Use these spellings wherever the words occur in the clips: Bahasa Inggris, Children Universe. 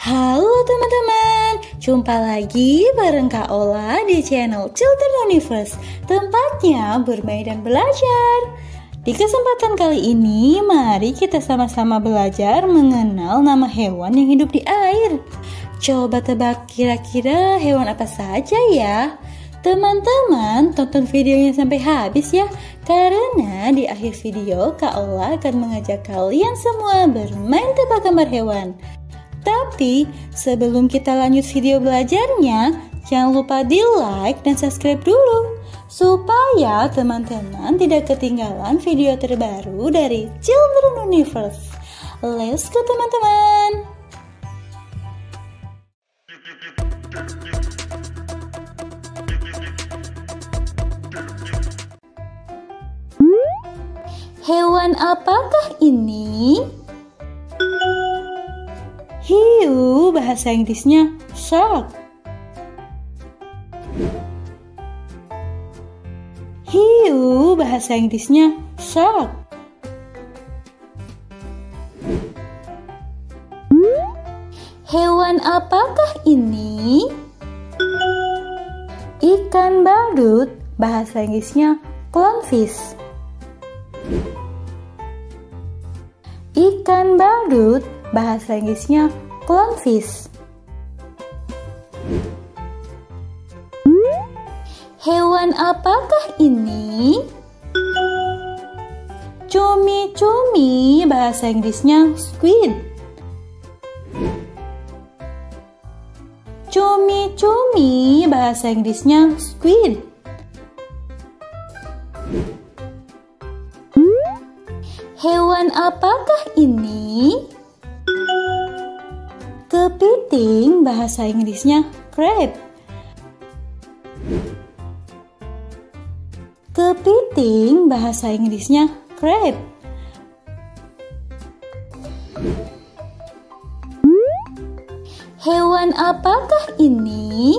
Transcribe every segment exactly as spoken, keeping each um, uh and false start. Halo teman-teman, jumpa lagi bareng Kak Ola di channel Children Universe, tempatnya bermain dan belajar. Di kesempatan kali ini, mari kita sama-sama belajar mengenal nama hewan yang hidup di air. Coba tebak kira-kira hewan apa saja ya. Teman-teman, tonton videonya sampai habis ya, karena di akhir video Kak Ola akan mengajak kalian semua bermain tebak gambar hewan. Tapi sebelum kita lanjut video belajarnya, jangan lupa di like dan subscribe dulu supaya teman-teman tidak ketinggalan video terbaru dari Children Universe. Let's go teman-teman. Hewan apakah ini? Hiu, bahasa Inggrisnya shark. Hiu, bahasa Inggrisnya shark. Hewan apakah ini? Ikan badut, bahasa Inggrisnya clownfish. Ikan badut, bahasa Inggrisnya clownfish. Hewan apakah ini? Cumi-cumi, bahasa Inggrisnya squid. Cumi-cumi, bahasa Inggrisnya squid. Hewan apakah ini? Kepiting, bahasa Inggrisnya crab. Kepiting, bahasa Inggrisnya crab. Hewan apakah ini?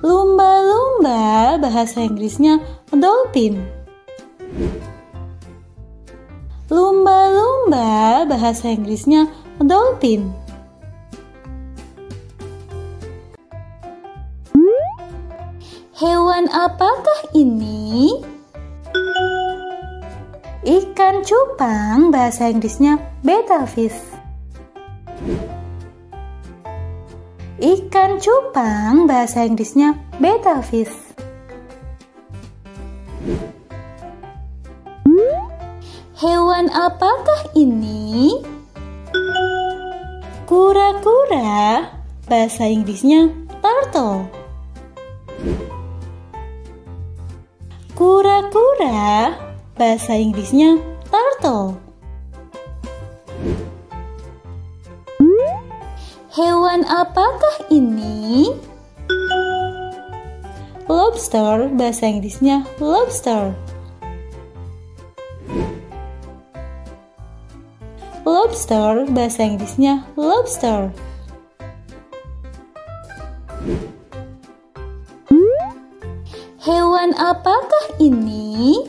Lumba-lumba, bahasa Inggrisnya dolphin. Lumba-lumba, bahasa Inggrisnya dolphin. Hewan apakah ini? Ikan cupang, bahasa Inggrisnya betelfish. Ikan cupang, bahasa Inggrisnya betelfish. Hewan apakah ini? Kura-kura, bahasa Inggrisnya turtle. Kura-kura, bahasa Inggrisnya turtle. Hewan apakah ini? Lobster, bahasa Inggrisnya lobster. Lobster, bahasa Inggrisnya lobster. Hewan apakah ini?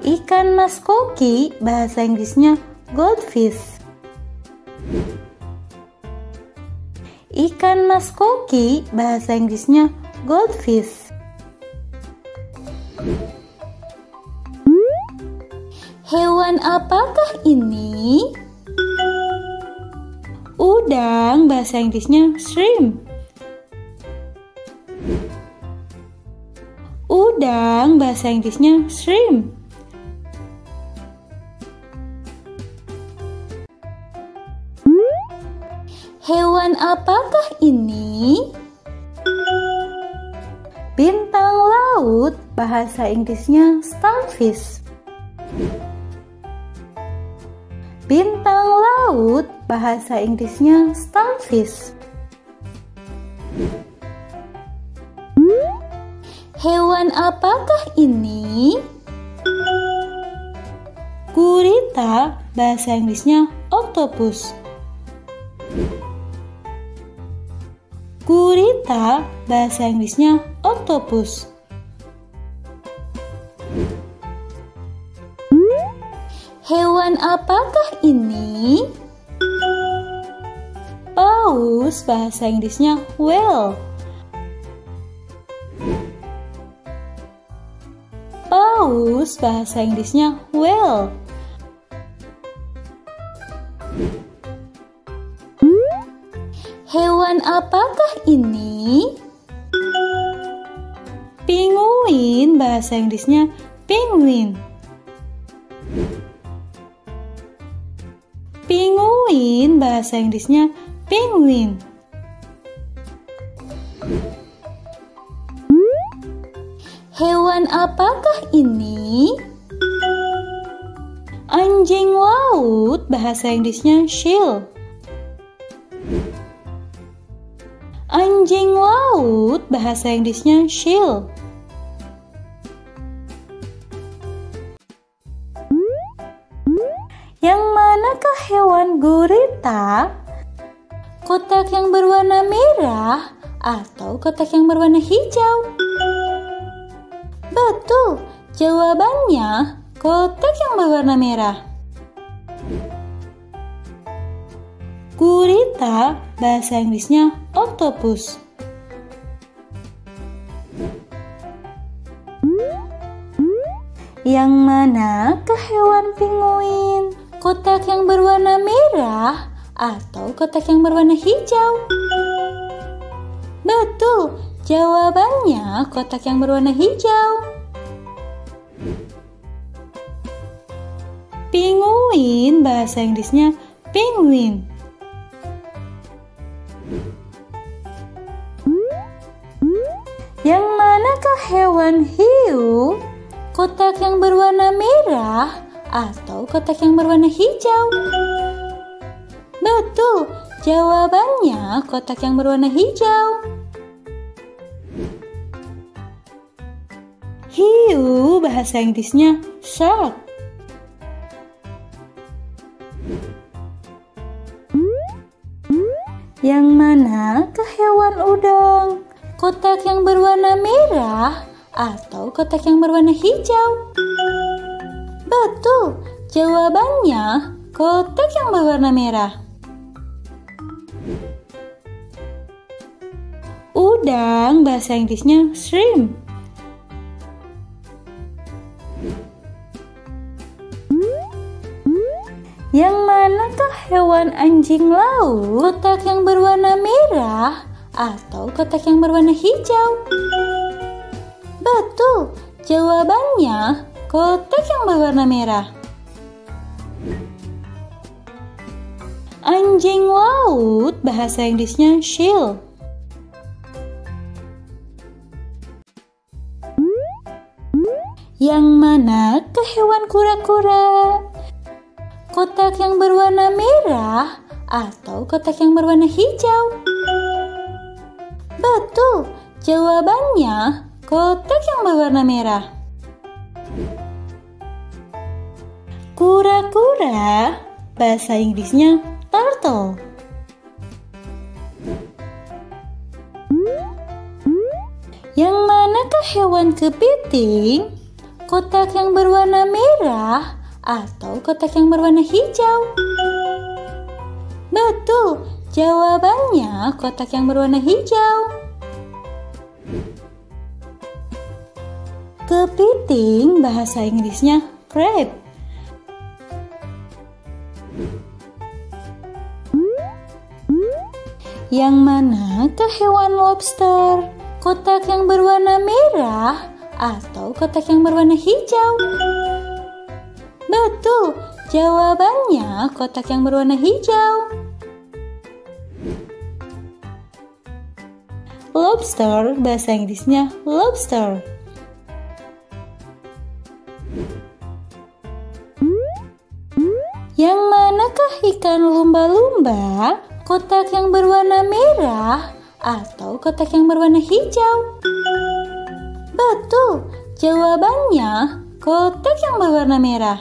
Ikan mas koki, bahasa Inggrisnya goldfish. Ikan mas koki, bahasa Inggrisnya goldfish. Hewan apakah ini? Udang, bahasa Inggrisnya shrimp. Udang, bahasa Inggrisnya shrimp. Hewan apakah ini? Bintang laut, bahasa Inggrisnya starfish. Bintang laut, bahasa Inggrisnya starfish. Hewan apakah ini? Gurita, bahasa Inggrisnya octopus. Gurita, bahasa Inggrisnya octopus. Hewan apakah ini? Terus bahasa Inggrisnya whale. Paus bahasa Inggrisnya whale. Hewan apakah ini? Penguin bahasa Inggrisnya penguin. Penguin bahasa Inggrisnya penguin. Hewan apakah ini? Anjing laut bahasa Inggrisnya seal. Anjing laut bahasa Inggrisnya seal. Yang manakah hewan gurita? Kotak yang berwarna merah atau kotak yang berwarna hijau? Betul, jawabannya kotak yang berwarna merah. Gurita bahasa Inggrisnya octopus. Yang manakah hewan penguin? Kotak yang berwarna merah atau kotak yang berwarna hijau? Betul, jawabannya kotak yang berwarna hijau. Penguin bahasa Inggrisnya penguin. Yang manakah hewan hiu? Kotak yang berwarna merah atau kotak yang berwarna hijau? Betul, jawabannya kotak yang berwarna hijau. Hiu bahasa Inggrisnya shark. Yang manakah hewan udang? Kotak yang berwarna merah atau kotak yang berwarna hijau? Betul, jawabannya kotak yang berwarna merah. Udang bahasa Inggrisnya shrimp. Yang manakah hewan anjing laut? Kotak yang berwarna merah atau kotak yang berwarna hijau? Betul, jawabannya kotak yang berwarna merah. Anjing laut bahasa Inggrisnya seal. Yang mana ke hewan kura-kura? Kotak yang berwarna merah atau kotak yang berwarna hijau? Betul, jawabannya kotak yang berwarna merah. Kura-kura bahasa Inggrisnya turtle. Yang manakah hewan kepiting? Kotak yang berwarna merah atau kotak yang berwarna hijau? Betul, jawabannya kotak yang berwarna hijau. Kepiting bahasa Inggrisnya crab. Yang mana ke hewan lobster? Kotak yang berwarna merah atau kotak yang berwarna hijau? Betul, jawabannya kotak yang berwarna hijau. Lobster bahasa Inggrisnya lobster. Yang manakah ikan lumba-lumba? Kotak yang berwarna merah atau kotak yang berwarna hijau? Betul, jawabannya kotak yang berwarna merah.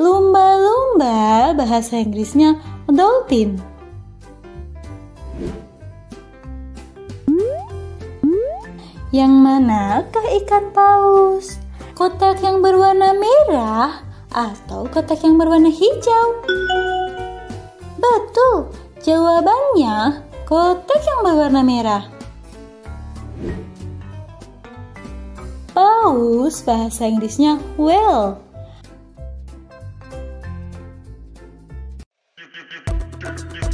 Lumba-lumba bahasa Inggrisnya dolphin. Yang manakah ikan paus? Kotak yang berwarna merah atau kotak yang berwarna hijau? Betul, jawabannya kotak yang berwarna merah. Paus bahasa Inggrisnya whale. Well.